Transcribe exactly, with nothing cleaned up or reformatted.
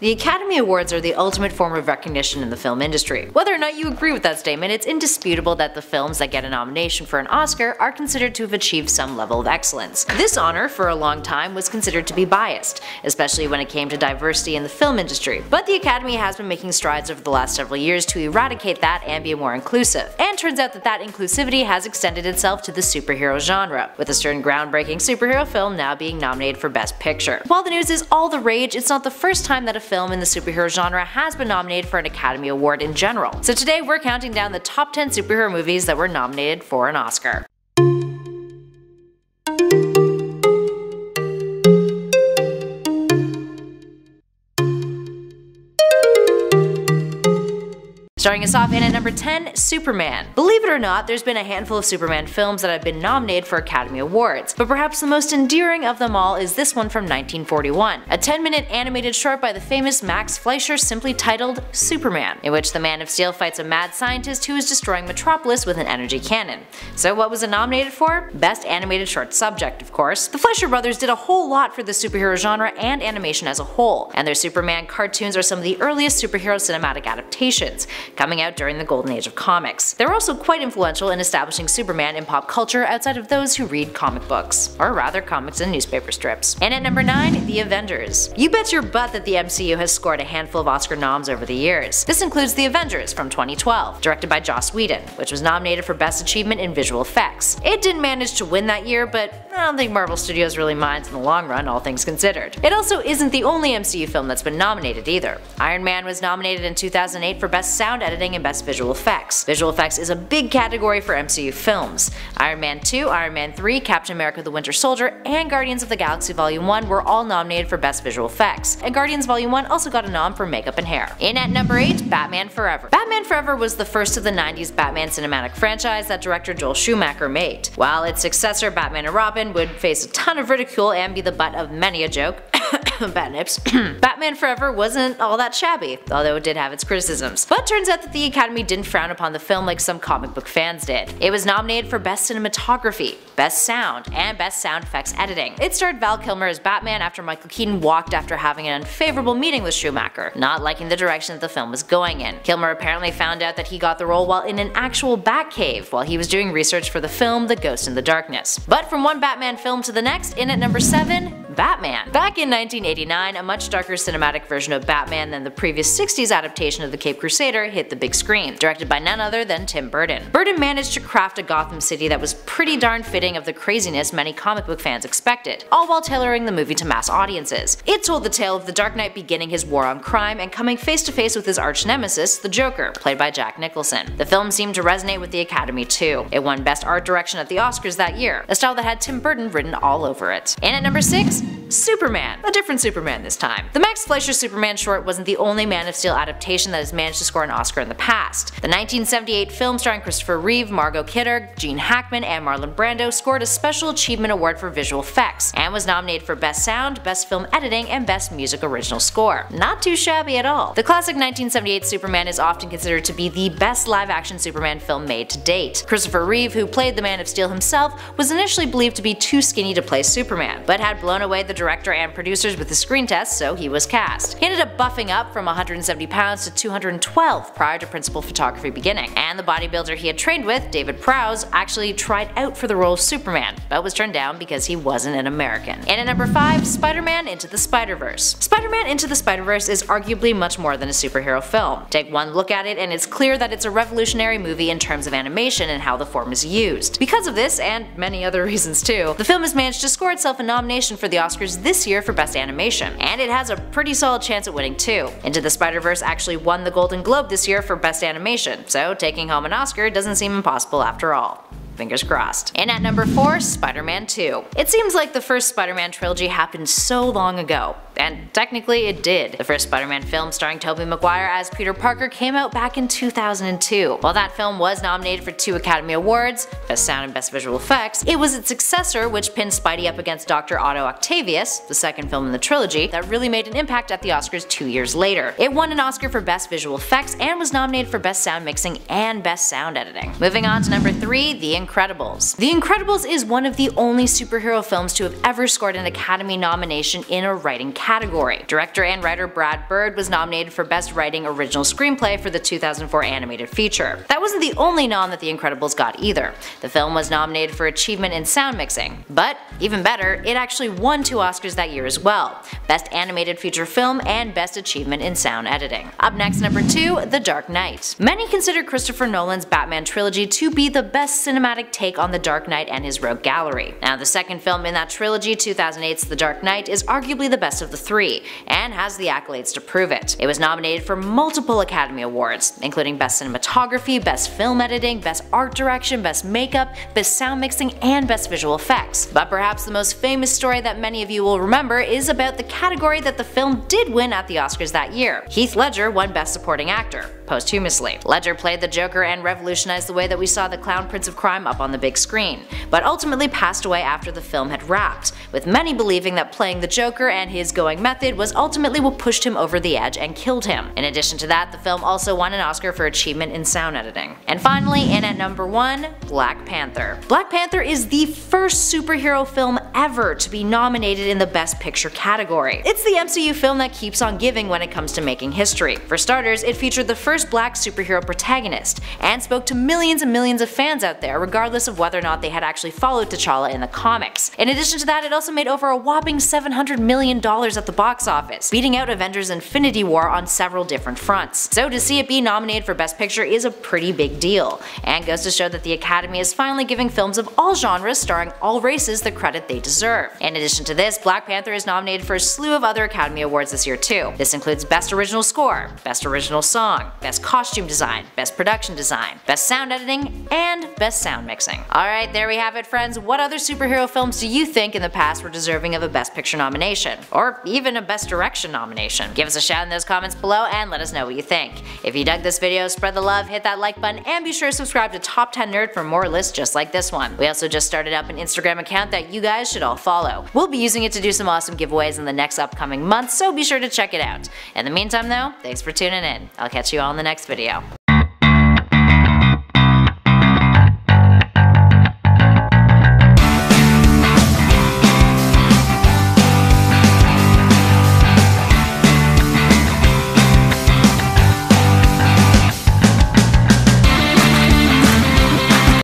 The Academy Awards are the ultimate form of recognition in the film industry. Whether or not you agree with that statement, it's indisputable that the films that get a nomination for an Oscar are considered to have achieved some level of excellence. This honor, for a long time, was considered to be biased, especially when it came to diversity in the film industry. But the Academy has been making strides over the last several years to eradicate that and be more inclusive. And turns out that that inclusivity has extended itself to the superhero genre, with a certain groundbreaking superhero film now being nominated for Best Picture. While the news is all the rage, it's not the first time that a film in the superhero genre has been nominated for an Academy Award in general. So today we're counting down the top ten superhero movies that were nominated for an Oscar. Starting us off in at number ten, Superman. Believe it or not, there's been a handful of Superman films that have been nominated for Academy Awards, but perhaps the most endearing of them all is this one from nineteen forty-one, a ten minute animated short by the famous Max Fleischer simply titled Superman, in which the Man of Steel fights a mad scientist who is destroying Metropolis with an energy cannon. So what was it nominated for? Best Animated Short Subject, of course. The Fleischer brothers did a whole lot for the superhero genre and animation as a whole, and their Superman cartoons are some of the earliest superhero cinematic adaptations, coming out during the golden age of comics. They're also quite influential in establishing Superman in pop culture outside of those who read comic books, or rather comics and newspaper strips. And at number nine, The Avengers. You bet your butt that the M C U has scored a handful of Oscar noms over the years. This includes The Avengers from twenty twelve, directed by Joss Whedon, which was nominated for Best Achievement in Visual Effects. It didn't manage to win that year, but I don't think Marvel Studios really minds in the long run, all things considered. It also isn't the only M C U film that's been nominated either. Iron Man was nominated in two thousand eight for Best Sound Editing and Best Visual Effects. Visual Effects is a big category for M C U films. Iron Man two, Iron Man three, Captain America the Winter Soldier, and Guardians of the Galaxy Volume one were all nominated for Best Visual Effects, and Guardians Volume one also got a nom for makeup and hair. In at number eight, Batman Forever. Batman Forever was the first of the nineties Batman cinematic franchise that director Joel Schumacher made. While its successor, Batman and Robin, would face a ton of ridicule and be the butt of many a joke, bat nips, Batman Forever wasn't all that shabby, although it did have its criticisms. But turns out that the Academy didn't frown upon the film like some comic book fans did. It was nominated for Best Cinematography, Best Sound, and Best Sound Effects Editing. It starred Val Kilmer as Batman after Michael Keaton walked after having an unfavorable meeting with Schumacher, not liking the direction that the film was going in. Kilmer apparently found out that he got the role while in an actual bat cave while he was doing research for the film The Ghost in the Darkness. But from one Batman film to the next, in at number seven, Batman. Back in nineteen eighty-nine, a much darker cinematic version of Batman than the previous sixties adaptation of The Caped Crusader hit the big screen, directed by none other than Tim Burton. Burton managed to craft a Gotham City that was pretty darn fitting of the craziness many comic book fans expected, all while tailoring the movie to mass audiences. It told the tale of the Dark Knight beginning his war on crime and coming face to face with his arch nemesis, the Joker, played by Jack Nicholson. The film seemed to resonate with the Academy too. It won Best Art Direction at the Oscars that year, a style that had Tim Burton written all over it. And at number six, Superman. A different Superman this time. The Max Fleischer Superman short wasn't the only Man of Steel adaptation that has managed to score an Oscar in the past. The nineteen seventy-eight film starring Christopher Reeve, Margot Kidder, Gene Hackman, and Marlon Brando scored a Special Achievement Award for Visual Effects, and was nominated for Best Sound, Best Film Editing, and Best Music Original Score. Not too shabby at all. The classic nineteen seventy-eight Superman is often considered to be the best live-action Superman film made to date. Christopher Reeve, who played the Man of Steel himself, was initially believed to be too skinny to play Superman, but had blown away the director and producers with the screen test, so he was cast. He ended up buffing up from one hundred seventy pounds to two hundred twelve prior to principal photography beginning, and the bodybuilder he had trained with, David Prowse, actually tried out for the role of Superman, but was turned down because he wasn't an American. And at number five, Spider-Man Into the Spider-Verse. Spider-Man Into the Spider-Verse is arguably much more than a superhero film. Take one look at it and it's clear that it's a revolutionary movie in terms of animation and how the form is used. Because of this, and many other reasons too, the film has managed to score itself a nomination for the Oscars this year for Best Animation, and it has a pretty solid chance at winning too. Into the Spider-Verse actually won the Golden Globe this year for Best Animation, so taking home an Oscar doesn't seem impossible after all. Fingers crossed. And at number four, Spider-Man two. It seems like the first Spider-Man trilogy happened so long ago, and technically it did. The first Spider-Man film starring Tobey Maguire as Peter Parker came out back in two thousand two. While that film was nominated for two Academy Awards, Best Sound and Best Visual Effects, it was its successor which pinned Spidey up against Doctor Otto Octavius, the second film in the trilogy, that really made an impact at the Oscars two years later. It won an Oscar for Best Visual Effects and was nominated for Best Sound Mixing and Best Sound Editing. Moving on to number three, The Incredibles. Incredibles. The Incredibles is one of the only superhero films to have ever scored an Academy nomination in a writing category. category. Director and writer Brad Bird was nominated for Best Writing Original Screenplay for the two thousand four animated feature. That wasn't the only nom that The Incredibles got either. The film was nominated for Achievement in Sound Mixing. But even better, it actually won two Oscars that year as well, Best Animated Feature Film and Best Achievement in Sound Editing. Up next, number two, The Dark Knight. Many consider Christopher Nolan's Batman trilogy to be the best cinematic take on The Dark Knight and his rogue gallery. Now, the second film in that trilogy, two thousand eight's The Dark Knight, is arguably the best of the three, and has the accolades to prove it. It was nominated for multiple Academy Awards, including Best Cinematography, Best Film Editing, Best Art Direction, Best Makeup, Best Sound Mixing, and Best Visual Effects. But perhaps the most famous story that many of you will remember is about the category that the film did win at the Oscars that year. Heath Ledger won Best Supporting Actor, posthumously. Ledger played the Joker and revolutionized the way that we saw the Clown Prince of Crime up on the big screen, but ultimately passed away after the film had wrapped, with many believing that playing the Joker and his going method was ultimately what pushed him over the edge and killed him. In addition to that, the film also won an Oscar for Achievement in Sound Editing. And finally, in at number one, Black Panther. Black Panther is the first superhero film ever to be nominated in the Best Picture category. It's the M C U film that keeps on giving when it comes to making history. For starters, it featured the first black superhero protagonist, and spoke to millions and millions of fans out there, regardless of whether or not they had actually followed T'Challa in the comics. In addition to that, it also made over a whopping seven hundred million dollars at the box office, beating out Avengers Infinity War on several different fronts. So to see it be nominated for Best Picture is a pretty big deal, and goes to show that the Academy is finally giving films of all genres starring all races the credit they deserve. In addition to this, Black Panther is nominated for a slew of other Academy Awards this year too. This includes Best Original Score, Best Original Song, Best Costume Design, Best Production Design, Best Sound Editing, and Best Sound Mixing. Alright, there we have it friends. What other superhero films do you think in the past were deserving of a Best Picture nomination? Or even a Best Direction nomination? Give us a shout in those comments below and let us know what you think. If you dug this video, spread the love, hit that like button, and be sure to subscribe to Top ten Nerd for more lists just like this one. We also just started up an Instagram account that you guys should all follow. We'll be using it to do some awesome giveaways in the next upcoming month, so be sure to check it out. In the meantime though, thanks for tuning in. I'll catch you all in the next video.